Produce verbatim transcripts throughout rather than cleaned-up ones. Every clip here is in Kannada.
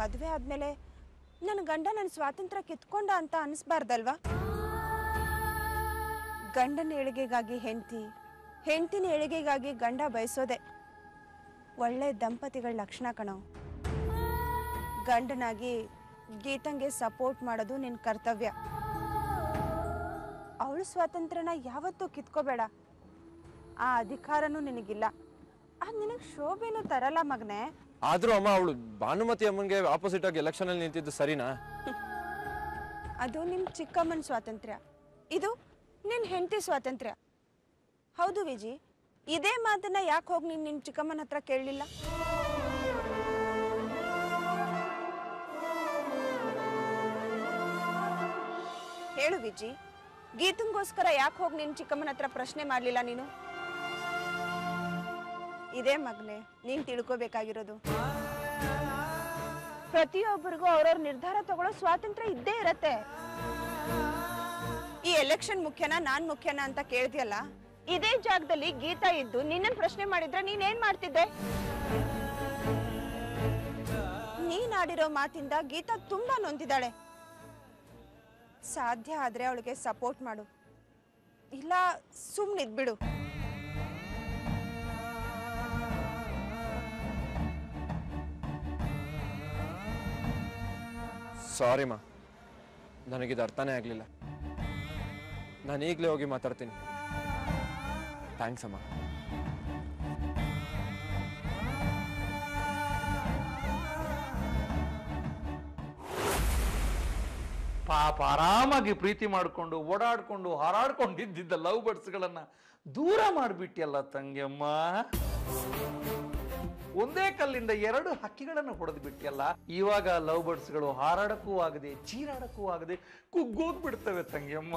मद्वे आदमेले नन्न गंड नन्न स्वातंत्र्य कित्कोंड अंत अनिसबारदल्वा। गंडन एळिगेगागि हेंडति हेंडतिन एळिगेगागि गंड बयसोदे ಒಳ್ಳೆ ದಂಪತಿಗಳ ಲಕ್ಷಣ ಕಣೋ। ಗಂಡನಾಗಿ ಗೀತಂಗೆ ಸಪೋರ್ಟ್ ಮಾಡೋದು ನಿನ್ನ ಕರ್ತವ್ಯ। ಅವಳು ಸ್ವಾತಂತ್ರ್ಯನ ಯಾವತ್ತೂ ಕಿತ್ಕೋಬೇಡ, ಆ ಅಧಿಕಾರನೂ ನಿನಗಿಲ್ಲ, ಅದು ನಿನಗೆ ಶೋಭೆನೂ ತರಲ್ಲ ಮಗನೇ। ಆದ್ರೂ ಅಮ್ಮ ಅವಳು ಭಾನುಮತಿ ಅಮ್ಮನಿಗೆ ಆಪೋಸಿಟ್ ಆಗಿ ಎಲೆಕ್ಷನ್ ಅಲ್ಲಿ ನಿಂತಿದ್ದು ಸರಿನಾ? ಅದು ನಿಮ್ಮ ಚಿಕ್ಕಮ್ಮನ ಸ್ವಾತಂತ್ರ್ಯ, ಇದು ನಿನ್ನ ಹೆಂಡತಿ ಸ್ವಾತಂತ್ರ್ಯ। ಹೌದು ವಿಜಿ, ಇದೇ ಮಾತನ್ನ ಯಾಕೆ ಹೋಗಿ ನಿನ್ನ ಚಿಕ್ಕಮ್ಮನ ಹತ್ರ ಕೇಳಲಿಲ್ಲ? ಹೇಳು ವಿಜಿ, ಗೀತಂಗೋಸ್ಕರ ಯಾಕೆ ಹೋಗಿ ನಿನ್ನ ಚಿಕ್ಕಮ್ಮನ ಹತ್ರ ಪ್ರಶ್ನೆ ಮಾಡಲಿಲ್ಲ ನೀನು? ಇದೇ ಮಗನೇ ನೀನು ತಿಳ್ಕೋಬೇಕಾಗಿರೋದು, ಪ್ರತಿಯೊಬ್ಬರಿಗೂ ಅವರವರ ನಿರ್ಧಾರ ತಗೊಳ್ಳೋ ಸ್ವಾತಂತ್ರ್ಯ ಇದ್ದೇ ಇರುತ್ತೆ। ಈ ಎಲೆಕ್ಷನ್ ಮುಖ್ಯನಾ ನಾನು ಮುಖ್ಯನಾ ಅಂತ ಕೇಳ್ತಿಯಲ್ಲ, ಇದೇ ಜಾಗದಲ್ಲಿ ಗೀತಾ ಇದ್ದು ನಿನ್ನನ್ನು ಪ್ರಶ್ನೆ ಮಾಡಿದ್ರೆ ನೀನ್ ಏನ್ ಮಾಡ್ತಿದ್ದೆ? ನೀನ್ ಆಡಿರೋ ಮಾತಿಂದ ಗೀತಾ ತುಂಬಾ ನೊಂದಿದ್ದಾಳೆ, ಸಾಧ್ಯ ಆದ್ರೆ ಅವಳಿಗೆ ಸಪೋರ್ಟ್ ಮಾಡು, ಇಲ್ಲ ಸುಮ್ಮನೆ ಇದ್ಬಿಡು। ಸಾರಿ ಮಾ, ನನಗಿದು ಅರ್ಥನೇ ಆಗ್ಲಿಲ್ಲ, ನಾನು ಈಗಲೇ ಹೋಗಿ ಮಾತಾಡ್ತೀನಿ। ಥ್ಯಾಂಕ್ಸ್ ಅಮ್ಮ। ಪಾಪ ಆರಾಮಾಗಿ ಪ್ರೀತಿ ಮಾಡಿಕೊಂಡು ಓಡಾಡಿಕೊಂಡು ಹಾರಾಡ್ಕೊಂಡಿದ್ದ ಲವ್ ಬರ್ಡ್ಸ್ಗಳನ್ನು ದೂರ ಮಾಡಿಬಿಟ್ಟಿಯಲ್ಲ ತಂಗಿಯಮ್ಮ, ಒಂದೇ ಕಲ್ಲಿಂದ ಎರಡು ಹಕ್ಕಿಗಳನ್ನು ಹೊಡೆದು ಬಿಟ್ಟಿಯಲ್ಲ। ಇವಾಗ ಲವ್ ಬರ್ಡ್ಸ್ಗಳು ಹಾರಾಡಕ್ಕೂ ಆಗದೆ ಚೀರಾಡಕ್ಕೂ ಆಗದೆ ಕುಗ್ಗೋಗ್ಬಿಡ್ತವೆ ತಂಗಿಯಮ್ಮ।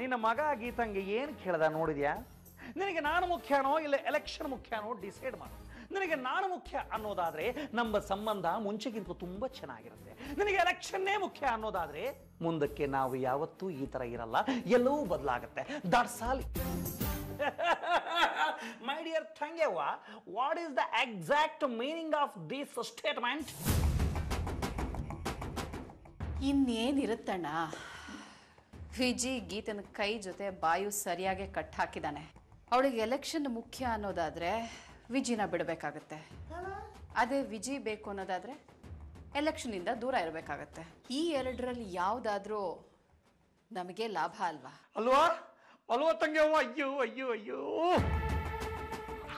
ನಿನ್ನ ಮಗ ಗೀತಂಗೆ ಏನು ಕೇಳ್ದ ನೋಡಿದ್ಯಾ? ನಿನಗೆ ನಾನು ಮುಖ್ಯನೋ ಇಲ್ಲ ಎಲೆಕ್ಷನ್ ಮುಖ್ಯನೋ ಡಿಸೈಡ್ ಮಾಡು। ನಿನಗೆ ನಾನು ಮುಖ್ಯ ಅನ್ನೋದಾದರೆ ನಮ್ಮ ಸಂಬಂಧ ಮುಂಚೆಗಿಂತ ತುಂಬ ಚೆನ್ನಾಗಿರುತ್ತೆ, ನಿನಗೆ ಎಲೆಕ್ಷನ್ನೇ ಮುಖ್ಯ ಅನ್ನೋದಾದರೆ ಮುಂದಕ್ಕೆ ನಾವು ಯಾವತ್ತೂ ಈ ಥರ ಇರಲ್ಲ, ಎಲ್ಲವೂ ಬದಲಾಗುತ್ತೆ। ದಟ್ಸ್ ಆಲ್ ಮೈ ಡಿಯರ್ ತಂಗೆವ್ವ, what is the exact meaning of this statement? ಇನ್ನೇನಿರುತ್ತಣ್ಣ, ವಿಜಿ ಗೀತನ ಕೈ ಜೊತೆ ಬಾಯು ಸರಿಯಾಗಿ ಕಟ್ ಹಾಕಿದಾನೆ। ಅವಳಿಗೆ ಎಲೆಕ್ಷನ್ ಮುಖ್ಯ ಅನ್ನೋದಾದರೆ ವಿಜಿನ ಬಿಡಬೇಕಾಗತ್ತೆ, ಅದೇ ವಿಜಿ ಬೇಕು ಅನ್ನೋದಾದರೆ ಎಲೆಕ್ಷನಿಂದ ದೂರ ಇರಬೇಕಾಗತ್ತೆ। ಈ ಎರಡರಲ್ಲಿ ಯಾವುದಾದ್ರೂ ನಮಗೆ ಲಾಭ ಅಲ್ವಾ ಅಲ್ವಾ ಅಲ್ವಾ ತಂಗ್ಯವ್ವ? ಅಯ್ಯೋ ಅಯ್ಯೋ ಅಯ್ಯೋ,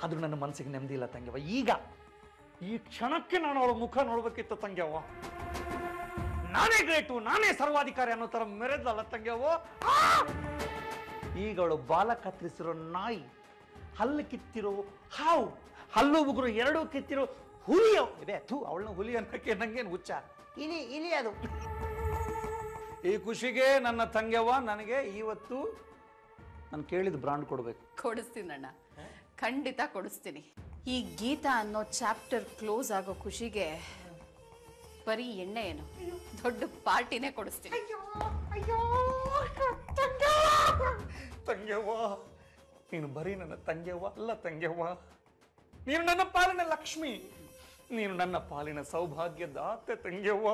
ಆದರೂ ನನ್ನ ಮನಸ್ಸಿಗೆ ನೆಮ್ಮದಿ ಇಲ್ಲ ತಂಗ್ಯವ್ವ। ಈಗ ಈ ಕ್ಷಣಕ್ಕೆ ನಾನು ಅವಳ ಮುಖ ನೋಡಬೇಕಿತ್ತು ತಂಗ್ಯವ್ವ, ನಾನೇ ಗ್ರೇಟು ನಾನೇ ಸರ್ವಾಧಿಕಾರಿ ಅನ್ನೋ ಥರ ಮೆರೆದಲ್ಲ ತಂಗ್ಯವು। ಈಗ ಅವಳು ಬಾಲ ಕತ್ತರಿಸಿರೋ ನಾಯಿ, ಹಲ್ಲು ಕಿತ್ತಿರೋ ಹಾವು, ಹಲ್ಲು ಉಗುರು ಎರಡೂ ಕಿತ್ತಿರೋ ಹುಲಿಯ ಇದೆ ಥೂ, ಅವಳನ್ನ ಹುಲಿ ಅನ್ನೋಕ್ಕೆ ನಂಗೇನು ಹುಚ್ಚ, ಇಲಿ ಇಲಿ ಅದು। ಈ ಖುಷಿಗೆ ನನ್ನ ತಂಗ್ಯವ ನನಗೆ ಇವತ್ತು ನಾನು ಕೇಳಿದ ಬ್ರಾಂಡ್ ಕೊಡಬೇಕು, ಕೊಡಿಸ್ತೀನಿ ಅಣ್ಣ, ಖಂಡಿತ ಕೊಡಿಸ್ತೀನಿ। ಈ ಗೀತಾ ಅನ್ನೋ ಚಾಪ್ಟರ್ ಕ್ಲೋಸ್ ಆಗೋ ಖುಷಿಗೆ ಬರೀ ಎಣ್ಣೆ ಏನು ದೊಡ್ಡ ಪಾರ್ಟಿನೇ ಕೊಡಿಸ್ತೀನಿ। ತಂಗ್ಯವ್ವ ನೀನು ಬರೀ ನನ್ನ ತಂಗ್ಯವ್ವ ಅಲ್ಲ ತಂಗ್ಯವ್ವ, ನೀನು ನನ್ನ ಪಾಲಿನ ಲಕ್ಷ್ಮಿ, ನೀನು ನನ್ನ ಪಾಲಿನ ಸೌಭಾಗ್ಯದ ಅತ್ತೆ ತಂಗ್ಯವ್ವ,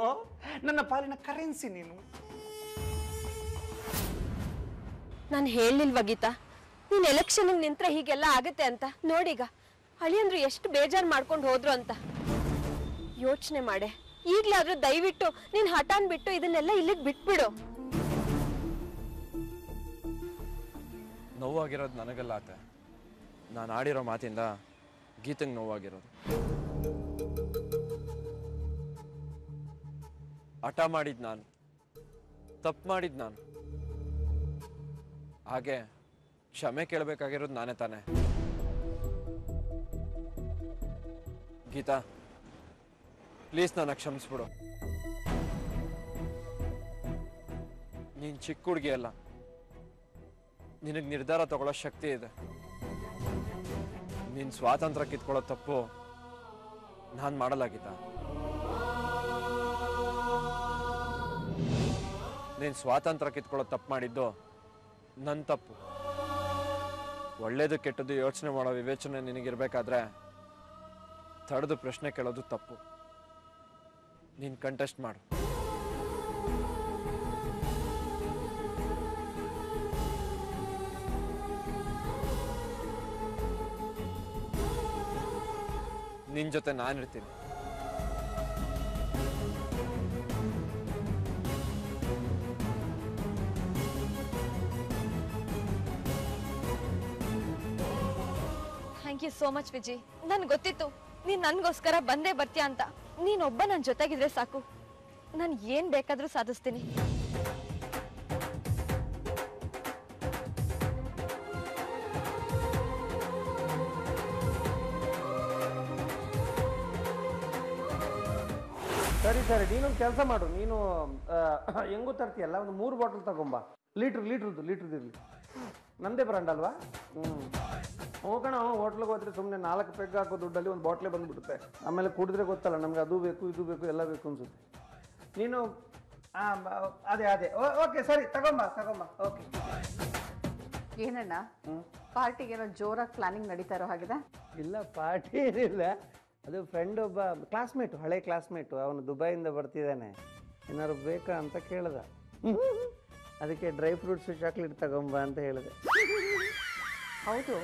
ನನ್ನ ಪಾಲಿನ ಕರೆನ್ಸಿ ನೀನು। ನಾನು ಹೇಳಿಲ್ವಾ ಗೀತಾ, ನೀನು ಎಲೆಕ್ಷನ್ ನಿಂತ್ರೆ ಹೀಗೆಲ್ಲ ಆಗುತ್ತೆ ಅಂತ? ನೋಡೀಗ ಅಳಿಯಂದ್ರು ಎಷ್ಟು ಬೇಜಾರು ಮಾಡ್ಕೊಂಡು ಹೋದ್ರು ಅಂತ ಯೋಚನೆ ಮಾಡೆ। ಈಗ್ಲಾದ್ರೂ ದಯವಿಟ್ಟು ನೀನ್ ಹಠಾನ್ ಬಿಟ್ಟು ಇದನ್ನೆಲ್ಲ ಇಲ್ಲಿಗೆ ಬಿಟ್ಬಿಡು। ನೋವಾಗಿರೋದು ನನಗಲ್ಲ ಅತ್ತೆ, ನಾನು ಆಡಿರೋ ಮಾತಿಂದ ಗೀತಂಗೆ ನೋವಾಗಿರೋದು। ಹಠ ಮಾಡಿದ್ ನಾನು, ತಪ್ಪು ಮಾಡಿದ್ ನಾನು, ಹಾಗೆ ಕ್ಷಮೆ ಕೇಳಬೇಕಾಗಿರೋದು ನಾನೇ ತಾನೆ ಗೀತಾ? ಪ್ಲೀಸ್ ನನ್ನ ಕ್ಷಮಿಸ್ಬಿಡು, ನೀನು ಚಿಕ್ಕ ಹುಡುಗಿ ಅಲ್ಲ, ನಿನಗೆ ನಿರ್ಧಾರ ತಗೊಳ್ಳೋ ಶಕ್ತಿ ಇದೆ, ನಿನ್ನ ಸ್ವಾತಂತ್ರ್ಯ ಕಿತ್ಕೊಳ್ಳೋ ತಪ್ಪು ನಾನು ಮಾಡಲಾಗಿದ್ದ, ನೀನು ಸ್ವಾತಂತ್ರ್ಯ ಕಿತ್ಕೊಳ್ಳೋ ತಪ್ಪು ಮಾಡಿದ್ದು ನನ್ನ ತಪ್ಪು। ಒಳ್ಳೇದು ಕೆಟ್ಟದ್ದು ಯೋಚನೆ ಮಾಡೋ ವಿವೇಚನೆ ನಿನಗಿರ್ಬೇಕಾದ್ರೆ ತಡೆದು ಪ್ರಶ್ನೆ ಕೇಳೋದು ತಪ್ಪು, ನೀನು ಕಂಟೆಸ್ಟ್ ಮಾಡು. ನಿನ್ನ ಜೊತೆ ನಾನು ಇರ್ತೀನಿ. Thank you so much Viji. ನನ್ಗೆ ಗೊತ್ತಿತ್ತು ನೀನ್ ನನ್ಗೋಸ್ಕರ ಬಂದೇ ಬರ್ತೀಯ ಅಂತ. ನೀನೊಬ್ಬ ನನ್ನ ಜೊತೆಗಿದ್ರೆ ಸಾಕು, ನಾನು ಏನ್ ಬೇಕಾದ್ರೂ ಸಾಧಿಸ್ತೀನಿ. ಸರಿ ಸರಿ, ನೀನೊಂದು ಕೆಲಸ ಮಾಡು. ನೀನು ಹೆಂಗೂ ತರ್ತೀಯಲ್ಲ, ಒಂದು ಮೂರು ಬಾಟಲ್ ತಗೊಂಬ. ಲೀಟ್ರ್ ಲೀಟ್ರದ್ದು ಲೀಟ್ರದ್ದು ಇರಲಿ, ನಮ್ಮದೇ ಬ್ರ್ಯಾಂಡ್ ಅಲ್ವಾ. ಹ್ಞೂ ಹೋಗೋಣ, ಹೋಟ್ಲಿಗೆ ಹೋದ್ರೆ ಸುಮ್ಮನೆ ನಾಲ್ಕು ಪೆಗ್ ಹಾಕೋ ದುಡ್ಡಲ್ಲಿ ಒಂದು ಬಾಟ್ಲೇ ಬಂದುಬಿಡುತ್ತೆ. ಆಮೇಲೆ ಕುಡಿದ್ರೆ ಗೊತ್ತಲ್ಲ ನಮ್ಗೆ, ಅದು ಬೇಕು ಇದು ಬೇಕು ಎಲ್ಲ ಬೇಕು ಅನ್ಸುತ್ತೆ. ನೀನು ಹಾಂ ಅದೇ ಅದೇ ಓಕೆ ಸರಿ, ತಗೊಂಬ ತಗೊಂಬ. ಓಕೆ ಏನಣ್ಣ, ಪಾರ್ಟಿಗೆ ಏನೋ ಜೋರಾಗಿ ಪ್ಲಾನಿಂಗ್ ನಡೀತಾ ಇರೋ ಹಾಗಿದೆ? ಇಲ್ಲ ಪಾರ್ಟಿ ಏನಿಲ್ಲ, ಅದು ಫ್ರೆಂಡ್ ಒಬ್ಬ ಕ್ಲಾಸ್ಮೇಟು, ಹಳೆ ಕ್ಲಾಸ್ಮೇಟು, ಅವನು ದುಬೈಯಿಂದ ಬರ್ತಿದ್ದಾನೆ. ಏನಾದ್ರು ಬೇಕಾ ಅಂತ ಕೇಳ್ದ, ಅದಕ್ಕೆ ಡ್ರೈ ಫ್ರೂಟ್ಸು ಚಾಕ್ಲೇಟ್ ತಗೊಂಬ ಅಂತ ಹೇಳಿದೆ. ಹೌದು,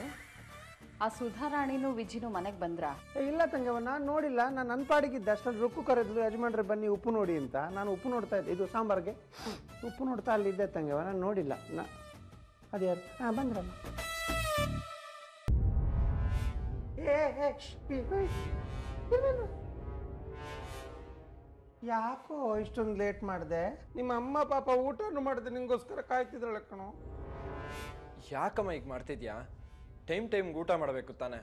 ಆ ಸುಧಾರಾಣಿನೂ ವಿಜಿನೂ ಮನೆಗೆ ಬಂದ್ರಾ? ಇಲ್ಲ ತಂಗವ, ನಾನು ನೋಡಿಲ್ಲ, ನಾನು ನನ್ನ ಪಾಡಿಗಿದ್ದೆ. ಅಷ್ಟೊಂದು ರೊಕ್ಕು ಕರೆದ್ರು ಯಜಮಾನ್ರೆ ಬನ್ನಿ ಉಪ್ಪು ನೋಡಿ ಅಂತ. ನಾನು ಉಪ್ಪು ನೋಡ್ತಾ ಇದ್ದೆ, ಇದು ಸಾಂಬಾರಿಗೆ ಉಪ್ಪು ನೋಡ್ತಾ ಅಲ್ಲಿದ್ದೆ ತಂಗವ, ನಾನು ನೋಡಿಲ್ಲ. ನಾ ಅದೇ ಹಾಂ ಬಂದ್ರಮ್ಮ. ಯಾಕೋ ಇಷ್ಟೊಂದು ಲೇಟ್ ಮಾಡಿದೆ? ನಿಮ್ಮ ಅಮ್ಮ ಪಾಪ ಊಟನೂ ಮಾಡಿದೆ, ನಿಂಗೋಸ್ಕರ ಕಾಯ್ತಿದ್ರಳ ಕಣೋ. ಯಾಕಮ್ಮ ಈಗ ಮಾಡ್ತಿದ್ಯಾ? ಟೈಮ್ ಟೈಮ್ಗೆ ಊಟ ಮಾಡಬೇಕು ತಾನೆ.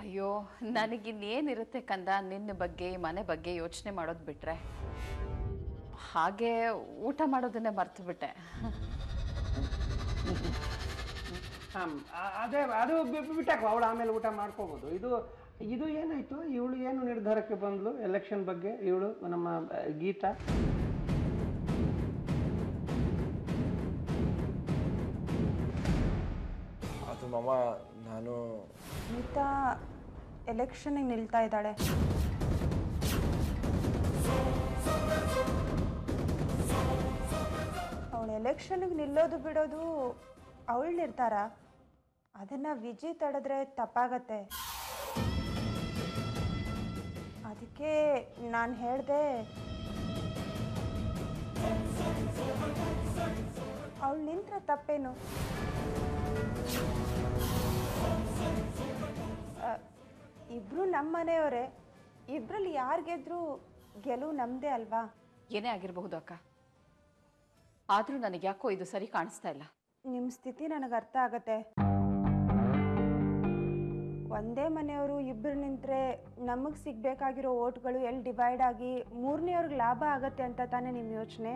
ಅಯ್ಯೋ ನನಗಿನ್ನೇನಿರುತ್ತೆ ಕಂದ, ನಿನ್ನ ಬಗ್ಗೆ ಮನೆ ಬಗ್ಗೆ ಯೋಚನೆ ಮಾಡೋದು ಬಿಟ್ರೆ. ಹಾಗೆ ಊಟ ಮಾಡೋದನ್ನೇ ಮರ್ತು ಬಿಟ್ಟೆ. ಅದೇ ಅದು ಬಿಟ್ಟಾಕ, ಅವಳು ಆಮೇಲೆ ಊಟ ಮಾಡ್ಕೋಬೋದು. ಇದು ಇದು ಏನಾಯ್ತು, ಇವಳು ಏನು ನಿರ್ಧಾರಕ್ಕೆ ಬಂದ್ಲು ಎಲೆಕ್ಷನ್ ಬಗ್ಗೆ? ಇವಳು ನಮ್ಮ ಗೀತಾ ಅದು ಮಾಮ. ನಾನು ಗೀತಾ ಎಲೆಕ್ಷನ್ಗೆ ನಿಲ್ತಾ ಇದ್ದಾಳೆ. ಅವಳು ಎಲೆಕ್ಷನ್ಗೆ ನಿಲ್ಲೋದು ಬಿಡೋದು ಅವಳು ನಿರ್ತಾರ, ಅದನ್ನು ವಿಜಿ ತಡೆದ್ರೆ ತಪ್ಪಾಗತ್ತೆ. ಅದಕ್ಕೆ ನಾನು ಹೇಳಿದೆ ಅವಳು ನಿಂತ್ರೆ ತಪ್ಪೇನು. ಇಬ್ರು ನಮ್ಮ ಮನೆಯವರೇ, ಇಬ್ರಲ್ಲಿ ಯಾರು ಗೆದ್ರೂ ಗೆಲುವು ನಮ್ಮದೇ ಅಲ್ವಾ? ಏನೇ ಆಗಿರಬಹುದು ಅಕ್ಕ, ಆದರೂ ನನಗೆ ಯಾಕೋ ಇದು ಸರಿ ಕಾಣಿಸ್ತಾ ಇಲ್ಲ. ನಿಮ್ಮ ಸ್ಥಿತಿ ನನಗೆ ಅರ್ಥ ಆಗತ್ತೆ. ಒಂದೇ ಮನೆಯವರು ಇಬ್ಬರು ನಿಂತರೆ ನಮಗೆ ಸಿಗಬೇಕಾಗಿರೋ ಓಟ್ಗಳು ಎಲ್ಲಿ ಡಿವೈಡ್ ಆಗಿ ಮೂರನೆಯವ್ರಿಗೆ ಲಾಭ ಆಗತ್ತೆ ಅಂತ ತಾನೇ ನಿಮ್ಮ ಯೋಚನೆ.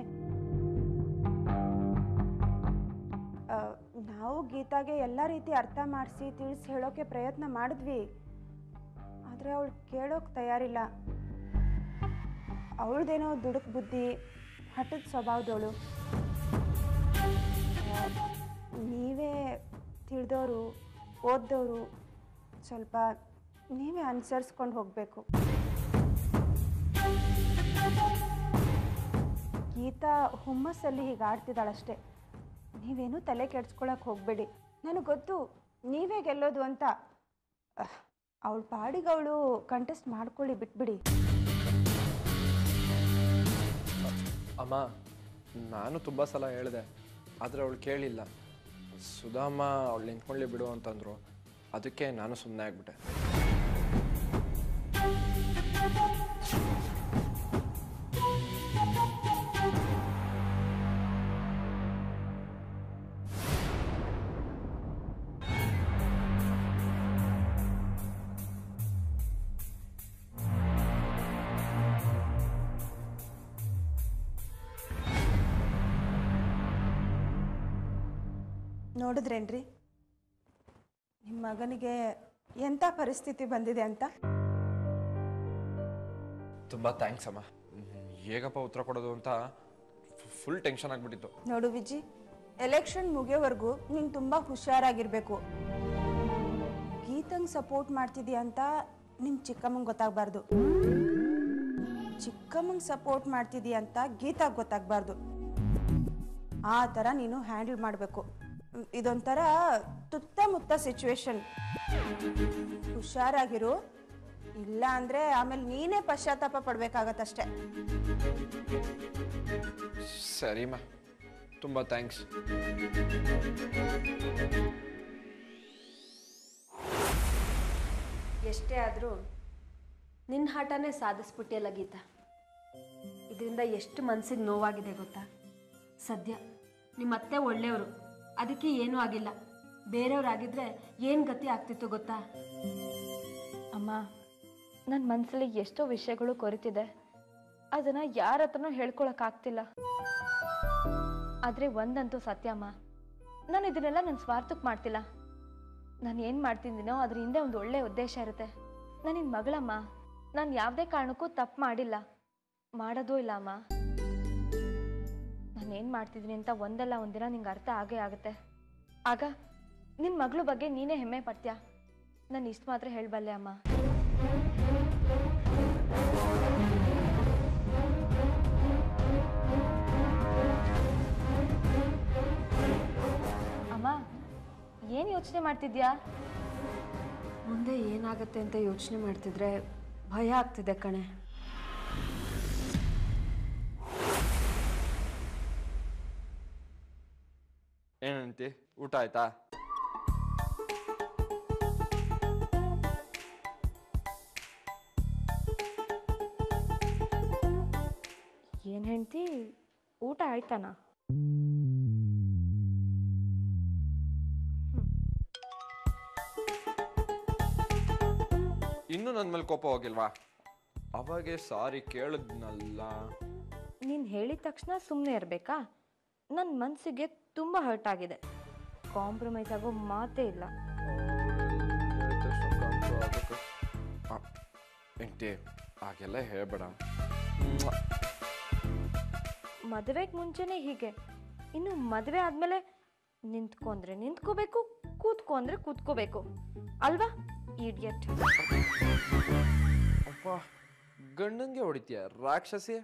ನಾವು ಗೀತಾಗೆ ಎಲ್ಲ ರೀತಿ ಅರ್ಥ ಮಾಡಿಸಿ ತಿಳಿಸಿ ಹೇಳೋಕ್ಕೆ ಪ್ರಯತ್ನ ಮಾಡಿದ್ವಿ, ಆದರೆ ಅವಳು ಕೇಳೋಕೆ ತಯಾರಿಲ್ಲ. ಅವಳದೇನೋ ದುಡುಕು ಬುದ್ಧಿ, ಹಠದ ಸ್ವಭಾವದವಳು. ನೀವೇ ತಿಳಿದವರು, ಓದ್ದವರು, ಸ್ವಲ್ಪ ನೀವೇ ಅನುಸರಿಸ್ಕೊಂಡು ಹೋಗಬೇಕು. ಗೀತಾ ಹುಮ್ಮಸ್ಸಲ್ಲಿ ಹೀಗೆ ಆಡ್ತಿದ್ದಾಳಷ್ಟೇ, ನೀವೇನು ತಲೆ ಕೆಡ್ಸ್ಕೊಳಕ್ಕೆ ಹೋಗಬೇಡಿ. ನನಗೆ ಗೊತ್ತು ನೀವೇ ಗೆಲ್ಲೋದು ಅಂತ. ಅವಳ ಪಾಡಿಗೆ ಅವಳು ಕಂಟೆಸ್ಟ್ ಮಾಡ್ಕೊಳ್ಳಿ, ಬಿಟ್ಬಿಡಿ. ಅಮ್ಮ ನಾನು ತುಂಬ ಸಲ ಹೇಳಿದೆ, ಆದರೆ ಅವಳು ಕೇಳಿಲ್ಲ. ಸುಧಾಮ ಅವಳು ನಿಂತ್ಕೊಳ್ಳಿ ಬಿಡು ಅಂತಂದರು, ಅದಕ್ಕೆ ನಾನು ಸುಮ್ಮನೆ ಆಗ್ಬಿಟ್ಟೆ. ನೋಡಿದ್ರೇನ್ರಿ ನಿಮ್ಮ ಮಗನಿಗೆ ಎಂಥ ಪರಿಸ್ಥಿತಿ ಬಂದಿದೆ ಅಂತ? ತುಂಬಾ ಥ್ಯಾಂಕ್ಸ್ ಅಮ್ಮ. ಹೇಗಪ್ಪ ಉತ್ತರ ಕೊಡೋದು ಅಂತ ಫುಲ್ ಟೆನ್ಷನ್ ಆಗಿಬಿಟ್ಟಿತ್ತು. ನೋಡು ವಿಜಿ, ಎಲೆಕ್ಷನ್ ಮುಗಿಯೋವರೆಗೂ ನೀನು ತುಂಬಾ ಹುಷಾರಾಗಿರ್ಬೇಕು. ಗೀತಂಗೆ ಸಪೋರ್ಟ್ ಮಾಡ್ತಿದ್ಯಾ ಅಂತ ನಿಮ್ಮ ಚಿಕ್ಕಮ್ಮಂಗೆ ಗೊತ್ತಾಗಬಾರ್ದು. ಚಿಕ್ಕಮ್ಮಂಗೆ ಸಪೋರ್ಟ್ ಮಾಡ್ತಿದ್ದೀಯ ಅಂತ ಗೀತಾ ಗೊತ್ತಾಗಬಾರದು. ಆ ತರ ನೀನು ಹ್ಯಾಂಡಲ್ ಮಾಡಬೇಕು. ಇದೊಂತರ ತುತ್ತಮುತ್ತ ಸಿಚುವೇಶನ್. ಹುಷಾರಾಗಿರು, ಇಲ್ಲ ಅಂದ್ರೆ ಆಮೇಲೆ ನೀನೇ ಪಶ್ಚಾತ್ತಾಪ ಪಡಬೇಕಾಗತ್ತಷ್ಟೇ. ಸರಿಮಾ, ತುಂಬಾ ಥ್ಯಾಂಕ್ಸ್. ಎಷ್ಟೇ ಆದರೂ ನಿನ್ನ ಹಠನೇ ಸಾಧಿಸ್ಬಿಟ್ಟಿಯಲ್ಲ ಗೀತಾ. ಇದರಿಂದ ಎಷ್ಟು ಮನಸ್ಸಿಗೆ ನೋವಾಗಿದೆ ಗೊತ್ತಾ? ಸದ್ಯ ನಿಮ್ಮ ಅತ್ತೆ ಒಳ್ಳೆಯವರು, ಅದಕ್ಕೆ ಏನೂ ಆಗಿಲ್ಲ. ಬೇರೆಯವರಾಗಿದ್ದರೆ ಏನು ಗತಿ ಆಗ್ತಿತ್ತು ಗೊತ್ತಾ? ಅಮ್ಮ, ನನ್ನ ಮನಸ್ಸಲ್ಲಿ ಎಷ್ಟೋ ವಿಷಯಗಳು ಕೊರಿತಿದೆ. ಅದನ್ನು ಯಾರ ಹತ್ರನೂ ಹೇಳ್ಕೊಳಕ್ಕಾಗ್ತಿಲ್ಲ. ಆದರೆ ಒಂದಂತೂ ಸತ್ಯಮ್ಮ, ನಾನು ಇದನ್ನೆಲ್ಲ ನನ್ನ ಸ್ವಾರ್ಥಕ್ಕೆ ಮಾಡ್ತಿಲ್ಲ. ನಾನು ಏನು ಮಾಡ್ತಿದ್ದೀನೋ ಅದ್ರ ಹಿಂದೆ ಒಂದು ಒಳ್ಳೆಯ ಉದ್ದೇಶ ಇರುತ್ತೆ. ನಾನು ನಿನ್ನ ಮಗಳಮ್ಮ, ನಾನು ಯಾವುದೇ ಕಾರಣಕ್ಕೂ ತಪ್ಪು ಮಾಡಿಲ್ಲ, ಮಾಡೋದೂ ಇಲ್ಲ ಅಮ್ಮ. ನಾನು ಏನು ಮಾಡ್ತಿದ್ದೀನಿ ಅಂತ ಒಂದಲ್ಲ ಒಂದಿನ ನಿಂಗೆ ಅರ್ಥ ಆಗೇ ಆಗುತ್ತೆ. ಆಗ ನಿನ್ನ ಮಗಳ ಬಗ್ಗೆ ನೀನೇ ಹೆಮ್ಮೆ ಪಡ್ತೀಯ. ನಾನು ಇಷ್ಟು ಮಾತ್ರ ಹೇಳಬಲ್ಲೆ ಅಮ್ಮ. ಅಮ್ಮ, ಏನು ಯೋಚನೆ ಮಾಡ್ತಿದ್ಯಾ? ಮುಂದೆ ಏನಾಗುತ್ತೆ ಅಂತ ಯೋಚನೆ ಮಾಡ್ತಿದ್ರೆ ಭಯ ಆಗ್ತಿದೆ ಕಣೆ. ಏನಂತೆ, ಊಟ ಆಯ್ತಾ? ಏನ್ ಹೆಂಡ್ತಿ, ಊಟ ಆಯ್ತಾನ? ಇನ್ನು ನನ್ನ ಮೇಲೆ ಕೋಪ ಹೋಗಿಲ್ವಾ? ಅವಾಗೆ ಸಾರಿ ಕೇಳಿದ್ನಲ್ಲ. ನೀನು ಹೇಳಿದ ತಕ್ಷಣ ಸುಮ್ಮನೆ ಇರಬೇಕಾ? ನನ್ನ ಮನಸ್ಸಿಗೆ ತುಂಬ ಹರ್ಟ್ ಆಗಿದೆ. ಕಾಂಪ್ರಮೈಸ್ ಆಗೋ ಮಾತೇ ಇಲ್ಲ. ಹಾಗೆಲ್ಲ ಹೇಳಬೇಡ. ಮದುವೆಗೆ ಮುಂಚೆನೇ ಹೀಗೆ, ಇನ್ನು ಮದುವೆ ಆದಮೇಲೆ ನಿಂತ್ಕೊಂಡ್ರೆ ನಿಂತ್ಕೋಬೇಕು, ಕೂತ್ಕೊಂಡ್ರೆ ಕೂತ್ಕೋಬೇಕು ಅಲ್ವಾ? ಇಡಿಯಟ್. ಅಪ್ಪ, ಗಂಡಂಗೆ ಹೊಡಿತೀಯ ರಾಕ್ಷಸಿ?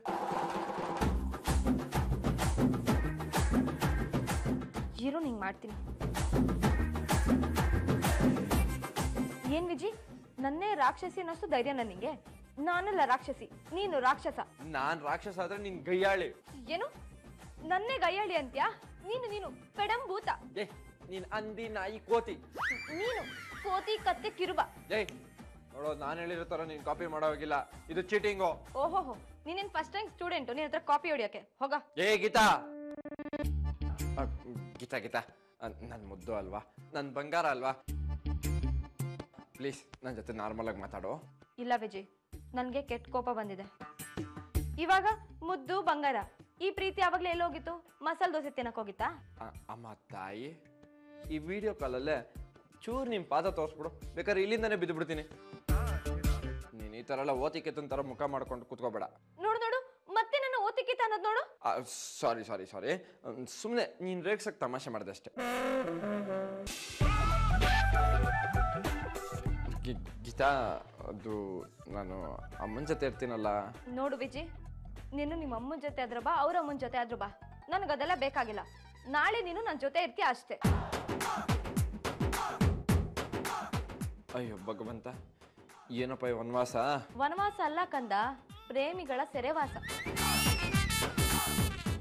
ಇರು, ನಿಂಗೆ ಮಾಡ್ತೀನಿ. ಏನ್ ವಿಜಿ, ನನ್ನೇ ರಾಕ್ಷಸಿ ಅನ್ನೋಷ್ಟು ಧೈರ್ಯ ನನಗೆ? ನಾನಲ್ಲ ರಾಕ್ಷಸಿ, ನೀನು ರಾಕ್ಷಸ. ನಾನ್ ರಾಕ್ಷಸ ಆದ್ರೆ ನಿನ್ ಗಯ್ಯಾಳಿ. ಏನು, ನನ್ನೇ ಗಯ್ಯಾಳಿ ಅಂತ್ಯಾ? ನೀನು ನೀನು ಪೆಡಂಭೂತ. ನೀನ್ ಅಂದಿ, ನಾಯಿ, ಕೋತಿ. ನೀನು ಕೋತಿ, ಕತ್ತೆ, ಕಿರುಬ. ಜೈ ನೋಡೋ, ನಾನು ಹೇಳಿರೋ ತರ ನೀನ್ ಕಾಪಿ ಮಾಡೋ ಹೋಗಿಲ್ಲ. ಇದು ಚೀಟಿಂಗು. ಓಹೋಹೋ, ನೀನೇನ್ ಫಸ್ಟ್ ರ್ಯಾಂಕ್ ಸ್ಟೂಡೆಂಟು? ನೀನ್ ಹತ್ರ ಕಾಪಿ ಹೊಡಿಯೋಕೆ ಹೋಗ. ಏ ಗೀತಾ, ಗೀತಾ ಗೀತಾ ನನ್ ಮುದ್ದು ಅಲ್ವಾ, ನನ್ ಬಂಗಾರ ಅಲ್ವಾ, ಪ್ಲೀಸ್ ನನ್ನ ಜೊತೆ ನಾರ್ಮಲ್ ಆಗಿ ಮಾತಾಡೋ. ಇಲ್ಲ ವಿಜಯ್, ನನ್ಗೆ ಕೆಟ್ಟ ಕೋಪ ಬಂದಿದೆ ಇವಾಗ. ಮುದ್ದು ಬಂಗಾರ ಈ ಪ್ರೀತಿ ಯಾವಾಗ್ಲೇ ಎಲ್ಲೋಗಿತ್ತು? ಮಸಾಲೆ ದೋಸೆ ತಿನ್ನಕ್ ಹೋಗಿತ್ತಾ? ಅಮ್ಮ ತಾಯಿ, ಈ ವಿಡಿಯೋ ಕಾಲಲ್ಲೇ ಚೂರು ನಿಮ್ಮ ಪಾದ ತೋರಿಸ್ಬಿಡು, ಬೇಕಾದ್ರೆ ಇಲ್ಲಿಂದಾನೆ ಬಿದ್ದು ಬಿಡ್ತೀನಿ. ನೀನ್ ಈ ತರ ಎಲ್ಲ ಓತಿಕೆತನ್ ತರ ಮುಖ ಮಾಡ್ಕೊಂಡು ಕುತ್ಕೋಬೇಡ. ನೋಡು ನೋಡು, ಮತ್ತೆ ನನ್ನ ಓತಿಕೆತ ಅನ್ನೋದು ನೋಡು. ಸಾರಿ ಸಾರಿ ಸಾರಿ, ಸುಮ್ಮನೆ ನೀನ್ ರೇಗ್ಸಕ್ ತಮಾಷೆ ಮಾಡಿದೆ ಅಷ್ಟೇ. ಗೀತಾ, ಅದು ನಾನು ಅಮ್ಮನ ಜೊತೆ ಇರ್ತೀನಲ್ಲ. ನೋಡು ವಿಜಿ, ನೀನು ನಿಮ್ಮ ಅಮ್ಮನ ಜೊತೆ ಆದ್ರೂ ಬಾ, ಅವ್ರ ಅಮ್ಮನ ಜೊತೆ ಆದ್ರೂ ಬಾ, ನನಗದೆಲ್ಲ ಬೇಕಾಗಿಲ್ಲ. ನಾಳೆ ನೀನು ನನ್ನ ಜೊತೆ ಇರ್ತೀಯ ಅಷ್ಟೇ. ಅಯ್ಯೋ ಭಗವಂತ, ಏನಪ್ಪ ಈ ವನವಾಸ? ವನವಾಸ ಅಲ್ಲ ಕಂದ, ಪ್ರೇಮಿಗಳ ಸೆರೆವಾಸ.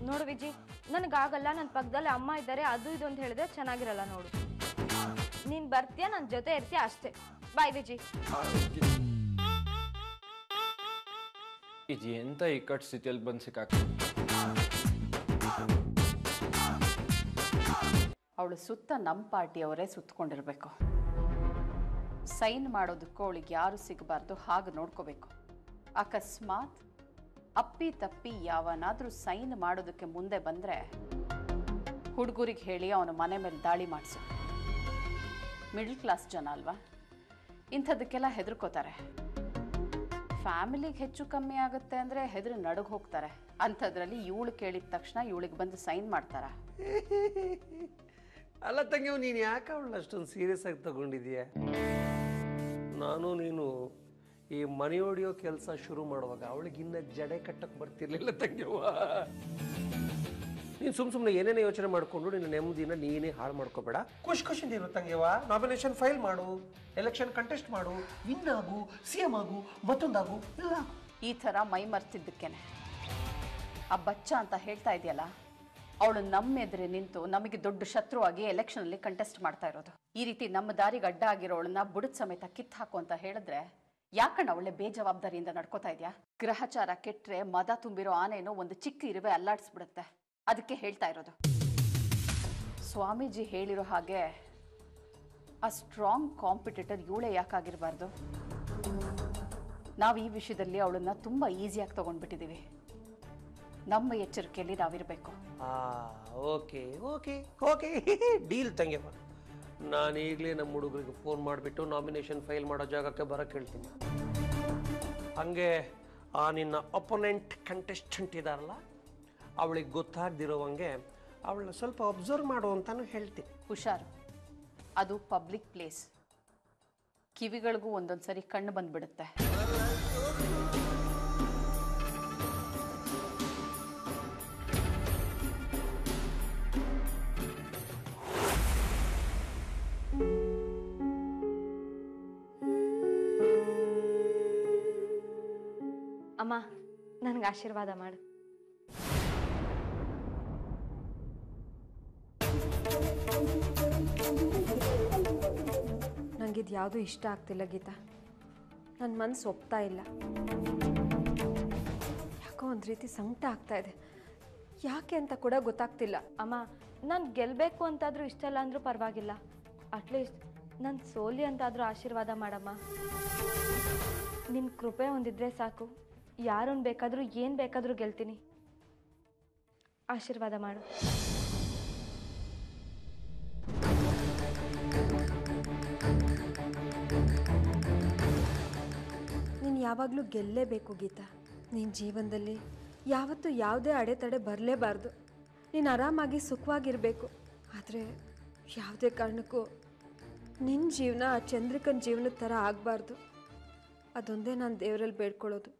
ನೋಡು ವಿಜಿ, ನನಗಾಗಲ್ಲ, ನನ್ನ ಪಕ್ಕದಲ್ಲಿ ಅಮ್ಮ ಇದ್ದಾರೆ, ಅದು ಇದು ಅಂತ ಹೇಳಿದ್ರೆ ಚೆನ್ನಾಗಿರಲ್ಲ. ನೋಡು, ನೀನ್ ಬರ್ತೀಯ, ನನ್ನ ಜೊತೆ ಇರ್ತೀಯ ಅಷ್ಟೇ. ಬಾಯ್ ವಿಜಿ. ಇದು ಎಂತ ಇಕ್ಕಟ್ಟು ಸ್ಥಿತಿಯಲ್ಲಿ ಬಂದು ಸಿಕ್ಕಾಕ್ತ. ಅವಳು ಸುತ್ತ ನಮ್ಮ ಪಾರ್ಟಿಯವರೇ ಸುತ್ತಕೊಂಡಿರ್ಬೇಕು. ಸೈನ್ ಮಾಡೋದಕ್ಕೂ ಅವಳಿಗೆ ಯಾರು ಸಿಗಬಾರ್ದು, ಹಾಗೆ ನೋಡ್ಕೋಬೇಕು. ಅಕಸ್ಮಾತ್ ಅಪ್ಪಿ ತಪ್ಪಿ ಯಾವನಾದರೂ ಸೈನ್ ಮಾಡೋದಕ್ಕೆ ಮುಂದೆ ಬಂದರೆ ಹುಡುಗರಿಗೆ ಹೇಳಿ ಅವನ ಮನೆ ಮೇಲೆ ದಾಳಿ ಮಾಡಿಸು. ಮಿಡ್ಲ್ ಕ್ಲಾಸ್ ಜನ ಅಲ್ವಾ, ಇಂಥದಕ್ಕೆಲ್ಲ ಹೆದರ್ಕೋತಾರೆ. ಫ್ಯಾಮಿಲಿಗೆ ಹೆಚ್ಚು ಕಮ್ಮಿ ಆಗುತ್ತೆ ಅಂದರೆ ಹೆದರು ನಡುಗೆ ಹೋಗ್ತಾರೆ. ಅಂಥದ್ರಲ್ಲಿ ಇವಳು ಕೇಳಿದ ತಕ್ಷಣ ಇವಳಿಗೆ ಬಂದು ಸೈನ್ ಮಾಡ್ತಾರ. ಅಲ್ಲ ತಂಗಿ, ನೀನು ಯಾಕೆ ಅವಳು ಅಷ್ಟೊಂದು ಸೀರಿಯಸ್ ಆಗಿ ತಗೊಂಡಿದೀಯ? ನಾನು ನೀನು ಈ ಮನೆ ಓಡಿಯೋ ಕೆಲಸ ಶುರು ಮಾಡುವಾಗ ಅವಳಿಗೆ ಇನ್ನ ಜಡೆ ಕಟ್ಟಕ್ಕೆ ಬರ್ತಿರಲಿಲ್ಲ ತಂಗಿಯವ್ವ. ನೀನು ಸುಮ್ ಸುಮ್ಮನೆ ಏನೇನೇ ಯೋಚನೆ ಮಾಡ್ಕೊಂಡು ನಿನ್ನ ನೆಮ್ಮದಿನ ನೀನೇ ಹಾಳು ಮಾಡ್ಕೋಬೇಡ. ಖುಷಿ ಖುಷಿಯಿಂದ ಇರು ತಂಗಿಯವ್ವ. ನಾಮಿನೇಷನ್ ಫೈಲ್ ಮಾಡು, ಎಲೆಕ್ಷನ್ ಕಂಟೆಸ್ಟ್ ಮಾಡು, ವಿನ್ ಆಗು, ಸಿಎಂ ಆಗು, ಮತ್ತೊಂದಾಗು. ಇಲ್ಲ ಈ ಥರ ಮೈ ಮರ್ತಿದ್ದಕ್ಕೇನೆ ಆ ಬಚ್ಚ ಅಂತ ಹೇಳ್ತಾ ಇದೆಯಲ್ಲ ಅವಳು ನಮ್ಮೆದ್ರೆ ನಿಂತು ನಮಗೆ ದೊಡ್ಡ ಶತ್ರುವಾಗಿ ಎಲೆಕ್ಷನ್ ಅಲ್ಲಿ ಕಂಟೆಸ್ಟ್ ಮಾಡ್ತಾ ಇರೋದು. ಈ ರೀತಿ ನಮ್ಮ ದಾರಿಗೆ ಅಡ್ಡ ಆಗಿರೋಳನ್ನ ಬುಡದ ಸಮೇತ ಕಿತ್ ಹಾಕು ಅಂತ ಹೇಳಿದ್ರೆ ಯಾಕಣ್ಣ ಒಳ್ಳೆ ಬೇಜವಾಬ್ದಾರಿಯಿಂದ ನಡ್ಕೋತಾ ಇದೆಯಾ? ಗ್ರಹಚಾರ ಕೆಟ್ರೆ ಮದ ತುಂಬಿರೋ ಆನೆನೋ ಒಂದು ಚಿಕ್ಕ ಇರುವೆ ಅಲ್ಲಾಡಿಸ್ಬಿಡುತ್ತೆ. ಅದಕ್ಕೆ ಹೇಳ್ತಾ ಇರೋದು. ಸ್ವಾಮೀಜಿ ಹೇಳಿರೋ ಹಾಗೆ ಆ ಸ್ಟ್ರಾಂಗ್ ಕಾಂಪಿಟೇಟರ್ ಇವಳೆ ಯಾಕಾಗಿರಬಾರ್ದು? ನಾವು ಈ ವಿಷಯದಲ್ಲಿ ಅವಳನ್ನ ತುಂಬ ಈಸಿಯಾಗಿ ತಗೊಂಡ್ಬಿಟ್ಟಿದ್ದೀವಿ. ನಮ್ಮ ಎಚ್ಚರಿಕೆಯಲ್ಲಿ ನಾವಿರಬೇಕು. ಓಕೆ ಓಕೆ ಓಕೆ ಡೀಲ್ ತಂಗಿಯಮ್ಮ. ನಾನೀಗಲೇ ನಮ್ಮ ಹುಡುಗರಿಗೆ ಫೋನ್ ಮಾಡಿಬಿಟ್ಟು ನಾಮಿನೇಷನ್ ಫೈಲ್ ಮಾಡೋ ಜಾಗಕ್ಕೆ ಬರೋಕ್ಕೆ ಹೇಳ್ತೀನಿ. ಹಂಗೆ ಆ ನಿನ್ನ ಅಪೋನೆಂಟ್ ಕಂಟೆಸ್ಟೆಂಟ್ ಇದ್ದಾರಲ್ಲ ಅವಳಿಗೆ ಗೊತ್ತಾಗ್ದಿರೋವಂಗೆ ಅವಳನ್ನ ಸ್ವಲ್ಪ ಅಬ್ಸರ್ವ್ ಮಾಡು ಅಂತಾನು ಹೇಳ್ತೀನಿ. ಹುಷಾರು, ಅದು ಪಬ್ಲಿಕ್ ಪ್ಲೇಸ್, ಕಿವಿಗಳಿಗೂ ಒಂದೊಂದು ಸರಿ ಕಣ್ಣು ಬಂದುಬಿಡುತ್ತೆ. ಅಮ್ಮ ನನಗೆ ಆಶೀರ್ವಾದ ಮಾಡು. ನನಗಿದು ಯಾವುದೂ ಇಷ್ಟ ಆಗ್ತಿಲ್ಲ ಗೀತಾ. ನನ್ನ ಮನಸ್ಸು ಒಪ್ತಾ ಇಲ್ಲ. ಯಾಕೋ ಒಂದು ರೀತಿ ಸಂಕಟ ಆಗ್ತಾ ಇದೆ. ಯಾಕೆ ಅಂತ ಕೂಡ ಗೊತ್ತಾಗ್ತಿಲ್ಲ. ಅಮ್ಮ ನಾನು ಗೆಲ್ಲಬೇಕು ಅಂತಾದರೂ ಇಷ್ಟ ಇಲ್ಲ ಅಂದರೂ ಪರವಾಗಿಲ್ಲ, ಅಟ್ಲೀಸ್ಟ್ ನಾನು ಸೋಲಿ ಅಂತಾದರೂ ಆಶೀರ್ವಾದ ಮಾಡಮ್ಮ. ನಿನ್ನ ಕೃಪೆ ಒಂದಿದ್ರೆ ಸಾಕು, ಯಾರನ್ನು ಬೇಕಾದರೂ ಏನು ಬೇಕಾದರೂ ಗೆಲ್ತೀನಿ. ಆಶೀರ್ವಾದ ಮಾಡು. ನೀನು ಯಾವಾಗಲೂ ಗೆಲ್ಲೇಬೇಕು ಗೀತಾ. ನಿನ್ನ ಜೀವನದಲ್ಲಿ ಯಾವತ್ತೂ ಯಾವುದೇ ಅಡೆತಡೆ ಬರಲೇಬಾರ್ದು. ನೀನು ಆರಾಮಾಗಿ ಸುಖವಾಗಿರಬೇಕು. ಆದರೆ ಯಾವುದೇ ಕಾರಣಕ್ಕೂ ನಿನ್ನ ಜೀವನ ಆ ಚಂದ್ರಿಕನ ಜೀವನದ ಥರ ಆಗಬಾರ್ದು. ಅದೊಂದೇ ನಾನು ದೇವರಲ್ಲಿ ಬೇಡ್ಕೊಳ್ಳೋದು.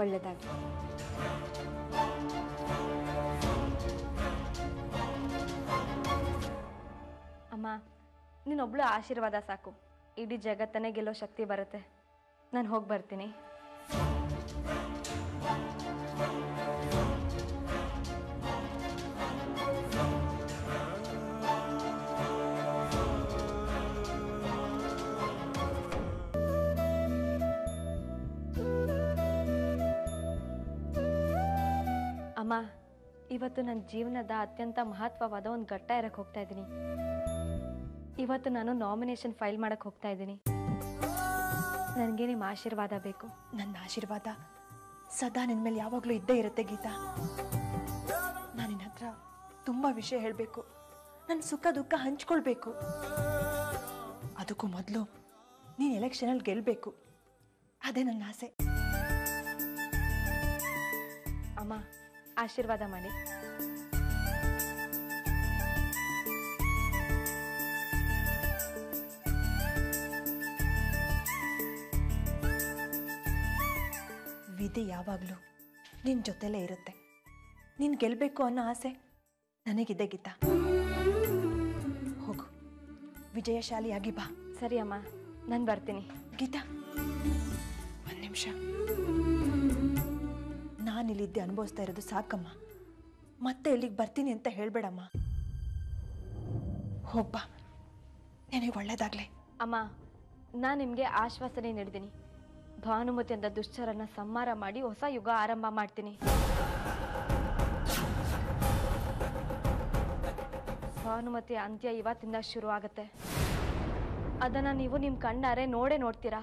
ಒಳ್ಳೆಯದಾಗಿ ಅಮ್ಮ, ನೀನೊಬ್ಳು ಆಶೀರ್ವಾದ ಸಾಕು. ಇಡೀ ಜಗತ್ತನ್ನೇ ಗೆಲ್ಲೋ ಶಕ್ತಿ ಬರುತ್ತೆ. ನಾನು ಹೋಗಿ ಬರ್ತೀನಿ. ಅಮ್ಮ, ಇವತ್ತು ನನ್ನ ಜೀವನದ ಅತ್ಯಂತ ಮಹತ್ವವಾದ ಒಂದು ಘಟ್ಟ ಇರಕ್ಕೆ ಹೋಗ್ತಾ ಇದ್ದೀನಿ. ಇವತ್ತು ನಾನು ನಾಮಿನೇಷನ್ ಫೈಲ್ ಮಾಡಕ್ಕೆ ಹೋಗ್ತಾ ಇದ್ದೀನಿ. ನನಗೆ ನಿಮ್ಮ ಆಶೀರ್ವಾದ ಬೇಕು. ನನ್ನ ಆಶೀರ್ವಾದ ಸದಾ ನಿನ್ನ ಮೇಲೆ ಯಾವಾಗಲೂ ಇದ್ದೇ ಇರುತ್ತೆ ಗೀತಾ. ನಾನು ನಿನ್ನ ಹತ್ರ ತುಂಬ ವಿಷಯ ಹೇಳಬೇಕು, ನನ್ನ ಸುಖ ದುಃಖ ಹಂಚ್ಕೊಳ್ಬೇಕು. ಅದಕ್ಕೂ ಮೊದಲು ನೀನು ಎಲೆಕ್ಷನಲ್ಲಿ ಗೆಲ್ಲಬೇಕು, ಅದೇ ನನ್ನ ಆಸೆ. ಅಮ್ಮ ಆಶೀರ್ವಾದ ಮಾಡಿ. ವಿಧಿ ಯಾವಾಗಲೂ ನಿನ್ನ ಜೊತೆಲೇ ಇರುತ್ತೆ. ನೀನು ಗೆಲ್ಲಬೇಕು ಅನ್ನೋ ಆಸೆ ನನಗಿದೆ ಗೀತಾ. ಹೋಗು, ವಿಜಯಶಾಲಿಯಾಗಿ ಬಾ. ಸರಿ ಅಮ್ಮ, ನಾನು ಬರ್ತೀನಿ. ಗೀತಾ ಒಂದು ನಿಮಿಷ, ನಾನಿಲ್ಲಿದ್ದೆ ಅನುಭವಿಸ್ತಾ ಇರೋದು ಸಾಕಮ್ಮ. ಮತ್ತೆ ಇಲ್ಲಿಗೆ ಬರ್ತೀನಿ ಅಂತ ಹೇಳಬೇಡಮ್ಮ. ಹೋಗ್ಬ, ನನಗೆ ಒಳ್ಳೇದಾಗ್ಲಿ. ಅಮ್ಮ, ನಾನು ನಿಮಗೆ ಆಶ್ವಾಸನೆ ನೀಡಿದ್ದೀನಿ. ಭಾನುಮತಿ ಅಂತ ದುಶ್ಚರನ್ನ ಸಂಹಾರ ಮಾಡಿ ಹೊಸ ಯುಗ ಆರಂಭ ಮಾಡ್ತೀನಿ. ಭಾನುಮತಿಯ ಅಂತ್ಯ ಇವತ್ತಿಂದ ಶುರು ಆಗುತ್ತೆ. ಅದನ್ನು ನೀವು ನಿಮ್ಮ ಕಣ್ಣಾರೆ ನೋಡೇ ನೋಡ್ತೀರಾ.